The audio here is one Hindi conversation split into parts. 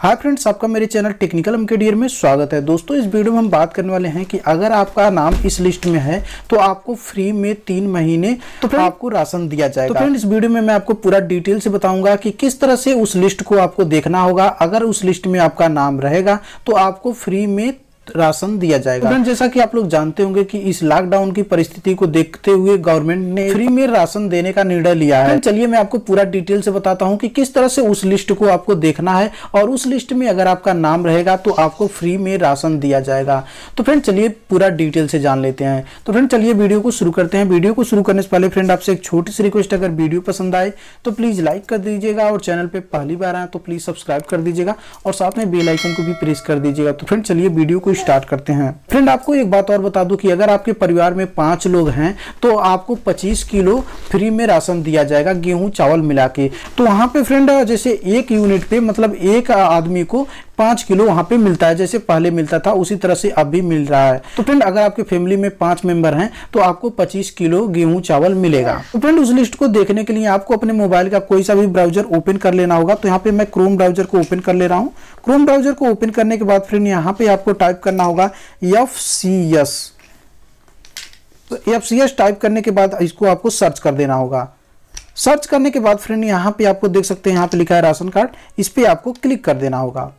हाय फ्रेंड्स, आपका मेरे चैनल टेक्निकल एमके डियर में स्वागत है। दोस्तों, इस वीडियो में हम बात करने वाले हैं कि अगर आपका नाम इस लिस्ट में है तो आपको फ्री में 3 महीने आपको राशन दिया जाएगा। तो फ्रेंड, इस वीडियो में मैं आपको पूरा डिटेल से बताऊंगा कि किस तरह से उस लिस्ट को आपको देखना होगा। अगर उस लिस्ट में आपका नाम रहेगा तो आपको फ्री में राशन दिया जाएगा। फ्रेंड, जैसा कि आप लोग जानते होंगे कि इस लॉकडाउन की परिस्थिति को देखते हुए गवर्नमेंट ने फ्री में राशन देने का निर्णय लिया है। चलिए मैं आपको पूरा डिटेल से बताता हूं कि किस तरह से उस लिस्ट को आपको देखना है और उस लिस्ट में अगर आपका नाम रहेगा तो आपको फ्री में राशन दिया जाएगा। तो फ्रेंड, चलिए पूरा डिटेल से जान लेते हैं। तो फ्रेंड, चलिए वीडियो को शुरू करते हैं। वीडियो को शुरू करने से पहले फ्रेंड, आपसे एक छोटी सी रिक्वेस्ट, अगर वीडियो पसंद आए तो प्लीज लाइक कर दीजिएगा और चैनल पर पहली बार आए तो प्लीज सब्सक्राइब कर दीजिएगा और साथ में बेल आइकन को भी प्रेस कर दीजिएगा। तो फ्रेंड, चलिए वीडियो स्टार्ट करते हैं। फ्रेंड, आपको एक बात और बता दूं कि अगर आपके परिवार में 5 लोग हैं तो आपको 25 किलो फ्री में राशन दिया जाएगा, गेहूं चावल मिला के। तो वहां पे फ्रेंड, जैसे एक यूनिट पे मतलब एक आदमी को 5 किलो वहां पे मिलता है, जैसे पहले मिलता था उसी तरह से अब भी मिल रहा है। तो फ्रेंड, अगर आपके फैमिली में 5 मेंबर हैं तो आपको 25 किलो गेहूं चावल मिलेगा। तो फ्रेंड, उस लिस्ट को देखने के लिए आपको अपने मोबाइल का कोई सा भी ब्राउजर ओपन कर लेना होगा। तो यहाँ पे मैं क्रोम ब्राउजर को ओपन कर ले रहा हूँ। क्रोम ब्राउजर को ओपन करने के बाद फ्रेंड, यहाँ पे आपको टाइप करना होगा FCS। तो FCS टाइप करने के बाद इसको आपको सर्च कर देना होगा। सर्च करने के बाद फ्रेंड, यहाँ पे आपको देख सकते हैं, यहाँ पे लिखा है राशन कार्ड, इस पे आपको क्लिक कर देना होगा।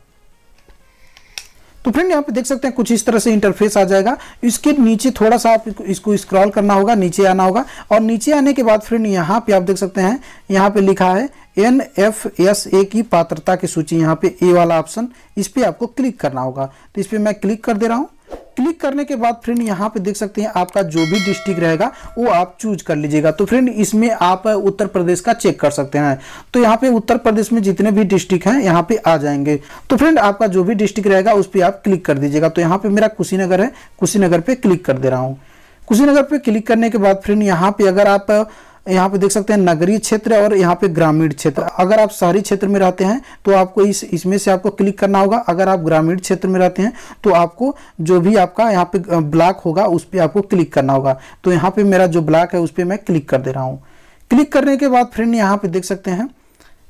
तो फ्रेंड, यहाँ पे देख सकते हैं कुछ इस तरह से इंटरफेस आ जाएगा। इसके नीचे थोड़ा सा आप इसको स्क्रॉल करना होगा, नीचे आना होगा और नीचे आने के बाद फ्रेंड, यहाँ पे आप देख सकते हैं, यहाँ पे लिखा है NFSA की पात्रता की सूची। यहाँ पे ए वाला ऑप्शन, इस पे आपको क्लिक करना होगा। तो इस पे मैं क्लिक कर दे रहा हूँ। क्लिक करने के बाद फ्रेंड, यहाँ पे देख सकते हैं आपका जो भी डिस्ट्रिक्ट रहेगा वो आप चूज कर लीजिएगा। तो फ्रेंड, इसमें आप उत्तर प्रदेश का चेक कर सकते हैं। तो यहाँ पे उत्तर प्रदेश में जितने भी डिस्ट्रिक्ट हैं यहाँ पे आ जाएंगे। तो फ्रेंड, आपका जो भी डिस्ट्रिक्ट रहेगा उस पर आप क्लिक कर दीजिएगा। तो यहाँ पे मेरा कुशीनगर है, कुशीनगर पे क्लिक कर दे रहा हूँ। कुशीनगर पे क्लिक करने के बाद फ्रेंड, यहाँ पे अगर आप यहाँ पे देख सकते हैं नगरीय क्षेत्र और यहाँ पे ग्रामीण क्षेत्र। अगर आप शहरी क्षेत्र में रहते हैं तो आपको इसमें से आपको क्लिक करना होगा। अगर आप ग्रामीण क्षेत्र में रहते हैं तो आपको जो भी आपका यहाँ पे ब्लॉक होगा उस पर आपको क्लिक करना होगा। तो यहाँ पे मेरा जो ब्लॉक है उस पर मैं क्लिक कर दे रहा हूँ। क्लिक करने के बाद फ्रेंड, यहाँ पे देख सकते हैं,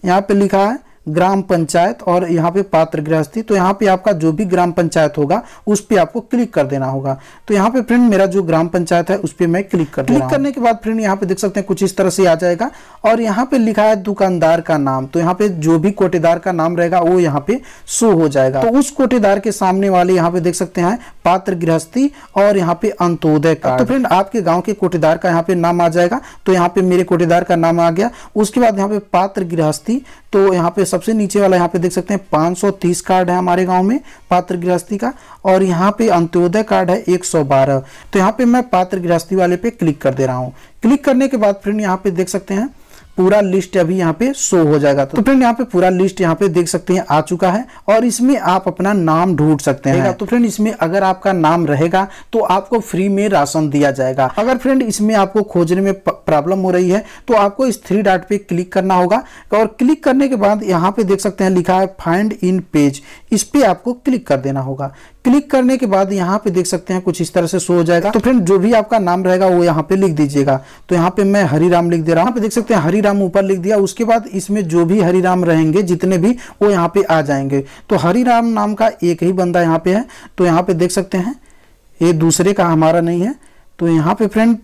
यहाँ पे लिखा है ग्राम पंचायत और यहाँ पे पात्र गृहस्थी। तो यहाँ पे आपका जो भी ग्राम पंचायत होगा उस पे आपको क्लिक कर देना होगा। तो यहाँ पे फ्रेंड, मेरा जो ग्राम पंचायत है उस पे मैं क्लिक कर दे रहा हूं। क्लिक करने के बाद फ्रेंड, यहाँ पे देख सकते हैं कुछ इस तरह से आ जाएगा और यहाँ पे लिखा है दुकानदार का नाम। तो यहाँ पे जो भी कोटेदार का नाम रहेगा वो यहाँ पे शो हो जाएगा। तो उस कोटेदार के सामने वाले यहाँ पे देख सकते हैं पात्र गृहस्थी और यहाँ पे अंत्योदय का। तो फ्रेंड, आपके गाँव के कोटेदार का यहाँ पे नाम आ जाएगा। तो यहाँ पे मेरे कोटेदार का नाम आ गया। उसके बाद यहाँ पे पात्र गृहस्थी, तो यहाँ पे सबसे नीचे वाला यहाँ पे देख सकते हैं 530 कार्ड है हमारे गांव में पात्र गृहस्थी का और यहाँ पे अंत्योदय कार्ड है 112। तो यहाँ पे मैं पात्र गृहस्थी वाले पे क्लिक कर दे रहा हूँ। क्लिक करने के बाद फ्रेंड, यहाँ पे देख सकते हैं पूरा लिस्ट अभी यहाँ पे शो हो जाएगा। तो फ्रेंड, यहाँ पे पूरा लिस्ट यहाँ पे देख सकते हैं आ चुका है और इसमें आप अपना नाम ढूंढ सकते हैं। तो फ्रेंड, इसमें अगर आपका नाम रहेगा तो आपको फ्री में राशन दिया जाएगा। अगर फ्रेंड इसमें आपको खोजने में प्रॉब्लम हो रही है तो आपको इस 3 डॉट पे क्लिक करना होगा और क्लिक करने के बाद यहाँ पे देख सकते हैं लिखा है फाइंड इन पेज, इस पे आपको क्लिक कर देना होगा। क्लिक करने के बाद यहाँ पे देख सकते हैं कुछ इस तरह से शो हो जाएगा। तो फ्रेंड, जो भी आपका नाम रहेगा वो यहाँ पे लिख दीजिएगा। तो यहाँ पे मैं हरिराम लिख दे रहा हूँ। यहाँ पे देख सकते हैं हरिराम ऊपर लिख दिया। उसके बाद इसमें जो भी हरिराम रहेंगे जितने भी वो यहाँ पे आ जाएंगे। तो हरिराम नाम का एक ही बंदा यहाँ पे है। तो यहाँ पे देख सकते हैं ये दूसरे का हमारा नहीं है। तो यहाँ पे फ्रेंड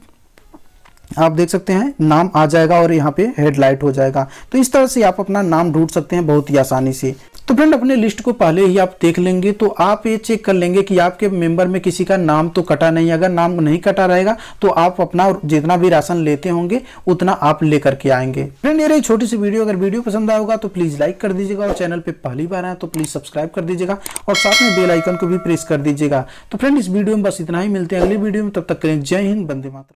आप देख सकते हैं नाम आ जाएगा और यहाँ पे हेडलाइट हो जाएगा। तो इस तरह से आप अपना नाम ढूंढ सकते हैं बहुत ही आसानी से। तो फ्रेंड, अपने लिस्ट को पहले ही आप देख लेंगे तो आप ये चेक कर लेंगे कि आपके मेंबर में किसी का नाम तो कटा नहीं। अगर नाम नहीं कटा रहेगा तो आप अपना जितना भी राशन लेते होंगे उतना आप लेकर के आएंगे। फ्रेंड, ये रही छोटी सी वीडियो। अगर वीडियो पसंद आया होगा तो प्लीज लाइक कर दीजिएगा और चैनल पे पहली बार आए तो प्लीज सब्सक्राइब कर दीजिएगा और साथ में बेल आइकन को भी प्रेस कर दीजिएगा। तो फ्रेंड, इस वीडियो में बस इतना ही। मिलते हैं अगली वीडियो में, तब तक के लिए जय हिंद, वंदे मातरम।